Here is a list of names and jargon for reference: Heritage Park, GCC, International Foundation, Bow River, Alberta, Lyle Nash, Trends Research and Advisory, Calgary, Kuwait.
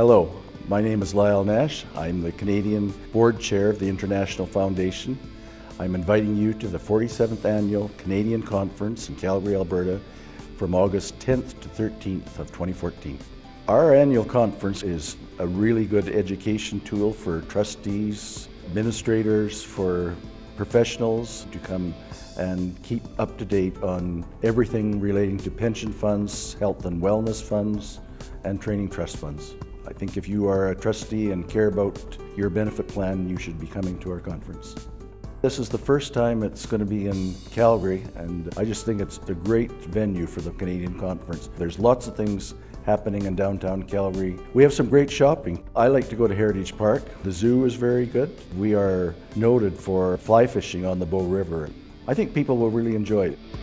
Hello, my name is Lyle Nash. I'm the Canadian Board Chair of the International Foundation. I'm inviting you to the 47th Annual Canadian Conference in Calgary, Alberta from August 10th to 13th of 2014. Our annual conference is a really good education tool for trustees, administrators, for professionals to come and keep up to date on everything relating to pension funds, health and wellness funds, and training trust funds. I think if you are a trustee and care about your benefit plan, you should be coming to our conference. This is the first time it's going to be in Calgary, and I just think it's a great venue for the Canadian Conference. There's lots of things happening in downtown Calgary. We have some great shopping. I like to go to Heritage Park. The zoo is very good. We are noted for fly fishing on the Bow River. I think people will really enjoy it.